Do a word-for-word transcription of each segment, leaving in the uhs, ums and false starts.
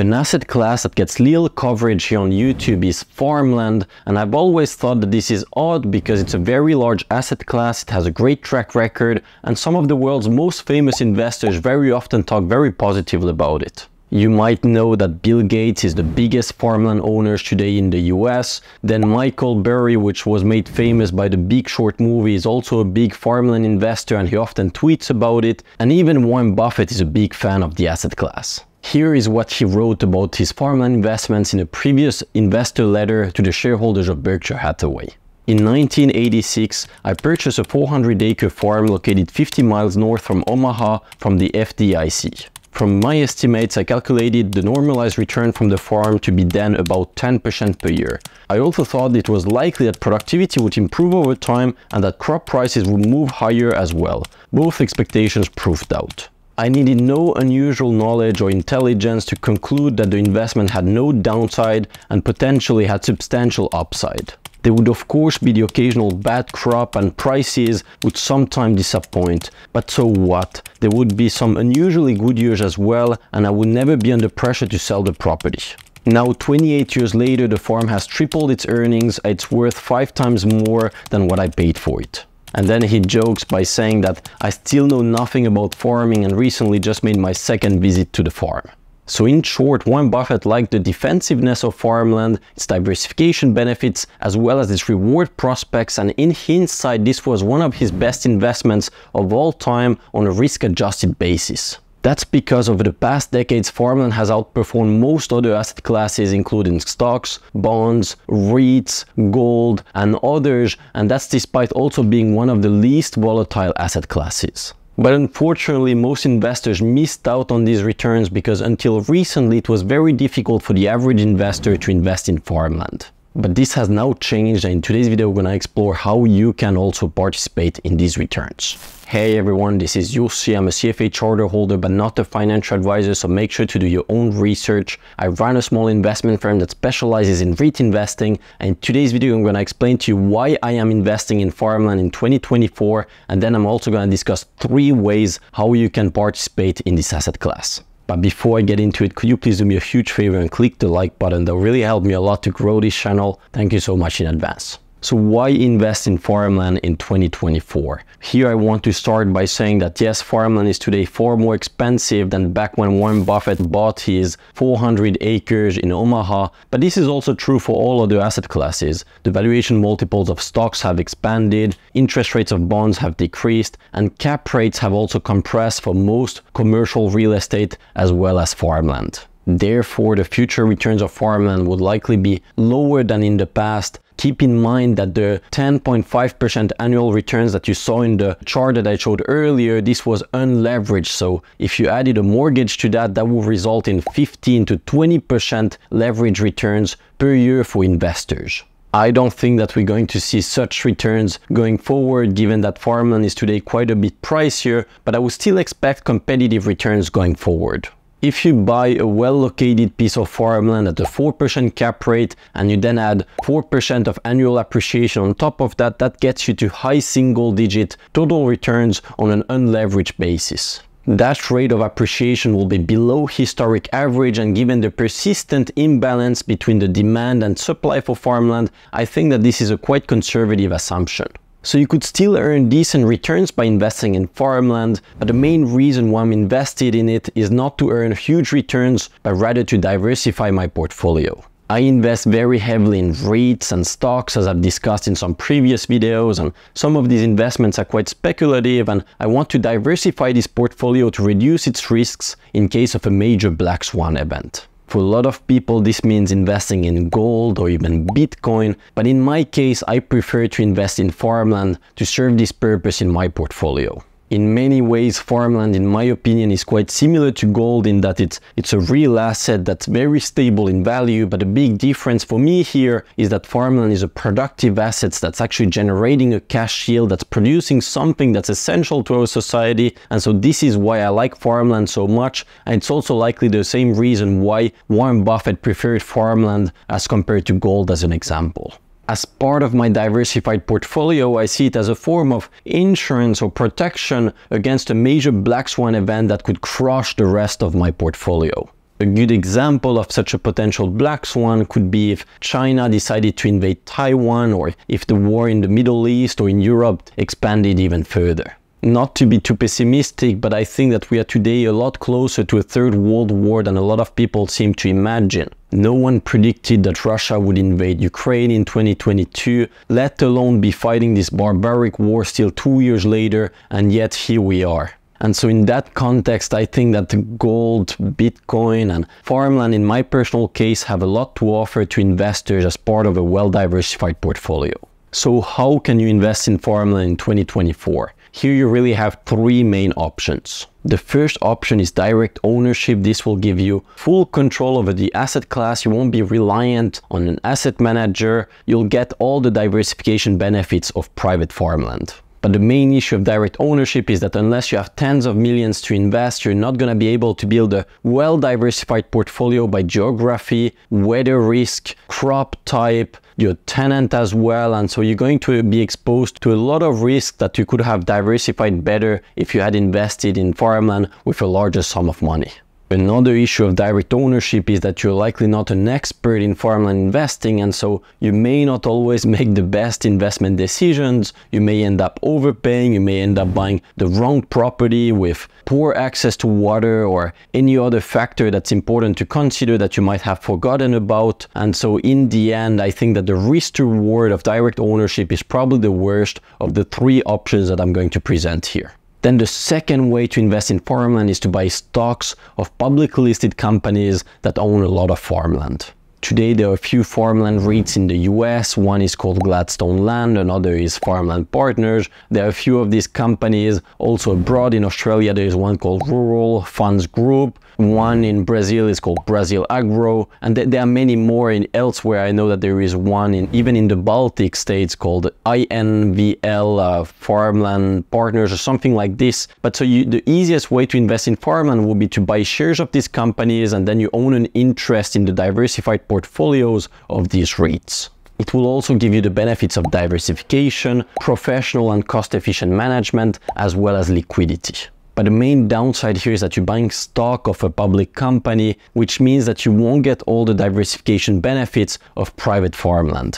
An asset class that gets little coverage here on YouTube is farmland, and I've always thought that this is odd because it's a very large asset class, it has a great track record, and some of the world's most famous investors very often talk very positively about it. You might know that Bill Gates is the biggest farmland owner today in the U S. Then Michael Burry, which was made famous by the Big Short movie, is also a big farmland investor and he often tweets about it. And even Warren Buffett is a big fan of the asset class. Here is what he wrote about his farmland investments in a previous investor letter to the shareholders of Berkshire Hathaway. In nineteen eighty-six, I purchased a four hundred acre farm located fifty miles north from Omaha from the F D I C. From my estimates, I calculated the normalized return from the farm to be then about ten percent per year. I also thought it was likely that productivity would improve over time and that crop prices would move higher as well. Both expectations proved out. I needed no unusual knowledge or intelligence to conclude that the investment had no downside and potentially had substantial upside. There would of course be the occasional bad crop and prices would sometimes disappoint, but so what? There would be some unusually good years as well, and I would never be under pressure to sell the property. Now twenty-eight years later, the farm has tripled its earnings, it's worth five times more than what I paid for it. And then he jokes by saying that I still know nothing about farming and recently just made my second visit to the farm. So in short, Warren Buffett liked the defensiveness of farmland, its diversification benefits, as well as its reward prospects, and in hindsight this was one of his best investments of all time on a risk-adjusted basis. That's because over the past decades farmland has outperformed most other asset classes including stocks, bonds, REITs, gold and others, and that's despite also being one of the least volatile asset classes. But unfortunately, most investors missed out on these returns because until recently it was very difficult for the average investor to invest in farmland. But this has now changed, and in today's video we're gonna explore how you can also participate in these returns. Hey everyone, this is Jussi. I'm a C F A charter holder but not a financial advisor, so make sure to do your own research. I run a small investment firm that specializes in REIT investing, and in today's video I'm going to explain to you why I am investing in farmland in twenty twenty-four, and then I'm also going to discuss three ways how you can participate in this asset class. But before I get into it, could you please do me a huge favor and click the like button? That really helped me a lot to grow this channel. Thank you so much in advance. So why invest in farmland in twenty twenty-four? Here I want to start by saying that yes, farmland is today far more expensive than back when Warren Buffett bought his four hundred acres in Omaha, but this is also true for all other asset classes. The valuation multiples of stocks have expanded, interest rates of bonds have decreased, and cap rates have also compressed for most commercial real estate as well as farmland. Therefore, the future returns of farmland would likely be lower than in the past. Keep in mind that the ten point five percent annual returns that you saw in the chart that I showed earlier, this was unleveraged. So if you added a mortgage to that, that will result in fifteen to twenty percent leverage returns per year for investors. I don't think that we're going to see such returns going forward, given that farmland is today quite a bit pricier, but I would still expect competitive returns going forward. If you buy a well-located piece of farmland at a four percent cap rate and you then add four percent of annual appreciation on top of that, that gets you to high single-digit total returns on an unleveraged basis. That rate of appreciation will be below historic average, and given the persistent imbalance between the demand and supply for farmland, I think that this is a quite conservative assumption. So you could still earn decent returns by investing in farmland, but the main reason why I'm invested in it is not to earn huge returns, but rather to diversify my portfolio. I invest very heavily in REITs and stocks, as I've discussed in some previous videos, and some of these investments are quite speculative, and I want to diversify this portfolio to reduce its risks in case of a major black swan event. For a lot of people, this means investing in gold or even Bitcoin, but in my case, I prefer to invest in farmland to serve this purpose in my portfolio. In many ways, farmland, in my opinion, is quite similar to gold in that it's, it's a real asset that's very stable in value, but the big difference for me here is that farmland is a productive asset that's actually generating a cash yield, that's producing something that's essential to our society, and so this is why I like farmland so much, and it's also likely the same reason why Warren Buffett preferred farmland as compared to gold as an example. As part of my diversified portfolio, I see it as a form of insurance or protection against a major black swan event that could crush the rest of my portfolio. A good example of such a potential black swan could be if China decided to invade Taiwan, or if the war in the Middle East or in Europe expanded even further. Not to be too pessimistic, but I think that we are today a lot closer to a third world war than a lot of people seem to imagine. No one predicted that Russia would invade Ukraine in twenty twenty-two, let alone be fighting this barbaric war still two years later, and yet here we are. And so in that context, I think that gold, Bitcoin and farmland in my personal case have a lot to offer to investors as part of a well-diversified portfolio. So how can you invest in farmland in twenty twenty-four? Here you really have three main options. The first option is direct ownership. This will give you full control over the asset class. You won't be reliant on an asset manager. You'll get all the diversification benefits of private farmland. But the main issue of direct ownership is that unless you have tens of millions to invest, you're not going to be able to build a well-diversified portfolio by geography, weather risk, crop type, your tenant as well. And so you're going to be exposed to a lot of risk that you could have diversified better if you had invested in farmland with a larger sum of money. Another issue of direct ownership is that you're likely not an expert in farmland investing, and so you may not always make the best investment decisions. You may end up overpaying, you may end up buying the wrong property with poor access to water or any other factor that's important to consider that you might have forgotten about. And so in the end, I think that the risk to reward of direct ownership is probably the worst of the three options that I'm going to present here. Then the second way to invest in farmland is to buy stocks of publicly listed companies that own a lot of farmland. Today there are a few farmland REITs in the U S. One is called Gladstone Land, another is Farmland Partners. There are a few of these companies also abroad. In Australia there is one called Rural Funds Group. One in Brazil is called Brazil Agro, and th there are many more in elsewhere. I know that there is one in even in the Baltic states called I N V L, uh, Farmland Partners or something like this. But so you, the easiest way to invest in farmland would be to buy shares of these companies, and then you own an interest in the diversified portfolios of these REITs. It will also give you the benefits of diversification, professional and cost-efficient management, as well as liquidity. But the main downside here is that you're buying stock of a public company, which means that you won't get all the diversification benefits of private farmland.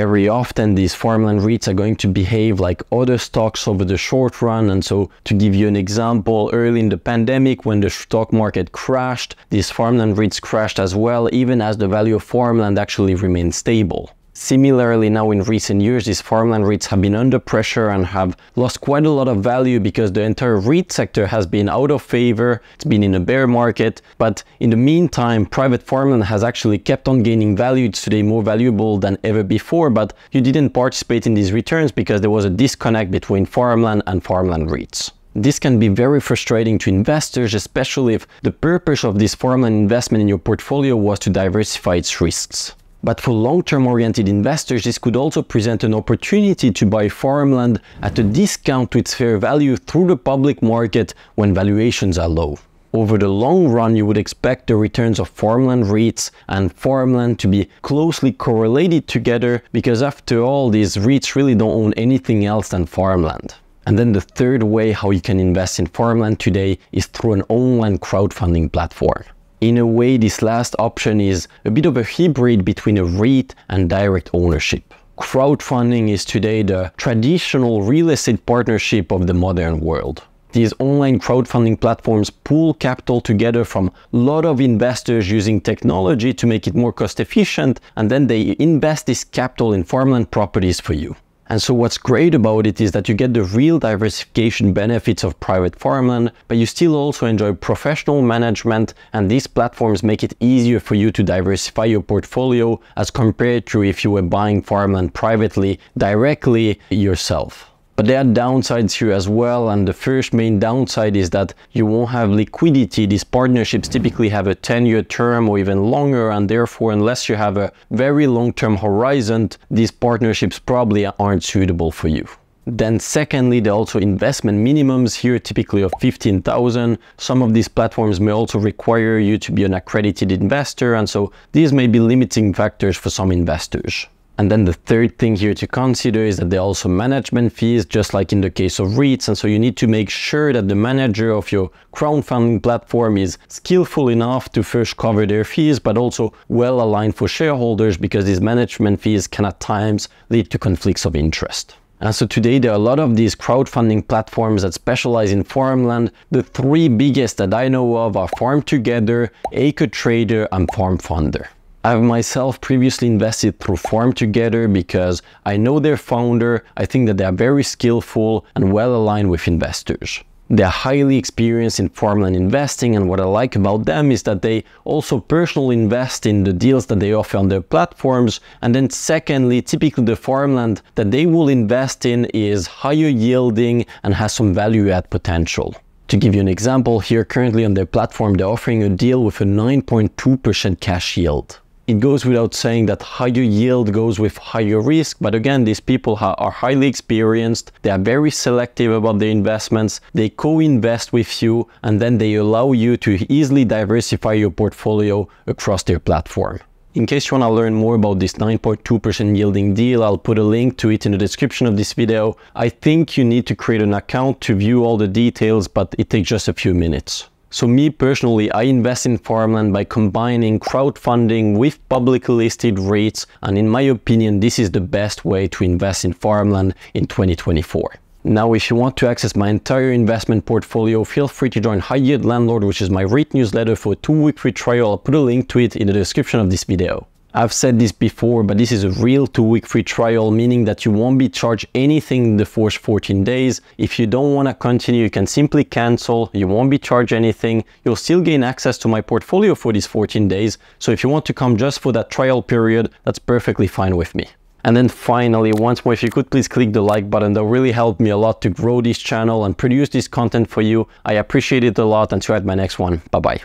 Very often these farmland REITs are going to behave like other stocks over the short run. And so to give you an example, early in the pandemic when the stock market crashed, these farmland REITs crashed as well, even as the value of farmland actually remained stable. Similarly, now in recent years, these farmland REITs have been under pressure and have lost quite a lot of value because the entire REIT sector has been out of favor. It's been in a bear market. But in the meantime, private farmland has actually kept on gaining value. It's today more valuable than ever before, but you didn't participate in these returns because there was a disconnect between farmland and farmland REITs. This can be very frustrating to investors, especially if the purpose of this farmland investment in your portfolio was to diversify its risks. But for long-term oriented investors, this could also present an opportunity to buy farmland at a discount to its fair value through the public market when valuations are low. Over the long run, you would expect the returns of farmland REITs and farmland to be closely correlated together, because after all, these REITs really don't own anything else than farmland. And then the third way how you can invest in farmland today is through an online crowdfunding platform. In a way, this last option is a bit of a hybrid between a REIT and direct ownership. Crowdfunding is today the traditional real estate partnership of the modern world. These online crowdfunding platforms pool capital together from a lot of investors using technology to make it more cost efficient, and then they invest this capital in farmland properties for you. And so what's great about it is that you get the real diversification benefits of private farmland, but you still also enjoy professional management, and these platforms make it easier for you to diversify your portfolio as compared to if you were buying farmland privately, directly yourself. But there are downsides here as well, and the first main downside is that you won't have liquidity. These partnerships typically have a ten-year term or even longer, and therefore unless you have a very long-term horizon, these partnerships probably aren't suitable for you. Then secondly, there are also investment minimums here, typically of fifteen thousand. Some of these platforms may also require you to be an accredited investor, and so these may be limiting factors for some investors. And then the third thing here to consider is that there are also management fees, just like in the case of REITs. And so you need to make sure that the manager of your crowdfunding platform is skillful enough to first cover their fees, but also well aligned for shareholders, because these management fees can at times lead to conflicts of interest. And so today there are a lot of these crowdfunding platforms that specialize in farmland. The three biggest that I know of are Farm Together, Acre Trader, and Farm Funder. I've myself previously invested through Farm Together because I know their founder. I think that they are very skillful and well aligned with investors. They are highly experienced in farmland investing, and what I like about them is that they also personally invest in the deals that they offer on their platforms. And then secondly, typically the farmland that they will invest in is higher yielding and has some value add potential. To give you an example here, currently on their platform they're offering a deal with a nine point two percent cash yield. It goes without saying that higher yield goes with higher risk, but again, these people are highly experienced, they are very selective about their investments, they co-invest with you, and then they allow you to easily diversify your portfolio across their platform. In case you want to learn more about this nine point two percent yielding deal, I'll put a link to it in the description of this video. I think you need to create an account to view all the details, but it takes just a few minutes. So me personally, I invest in farmland by combining crowdfunding with publicly listed REITs, and in my opinion, this is the best way to invest in farmland in twenty twenty-four. Now, if you want to access my entire investment portfolio, feel free to join High Yield Landlord, which is my REIT newsletter, for a two-week free trial. I'll put a link to it in the description of this video. I've said this before, but this is a real two-week free trial, meaning that you won't be charged anything in the first fourteen days. If you don't want to continue, you can simply cancel. You won't be charged anything. You'll still gain access to my portfolio for these fourteen days. So if you want to come just for that trial period, that's perfectly fine with me. And then finally, once more, if you could please click the like button, that really helped me a lot to grow this channel and produce this content for you. I appreciate it a lot, and see you at my next one. Bye bye.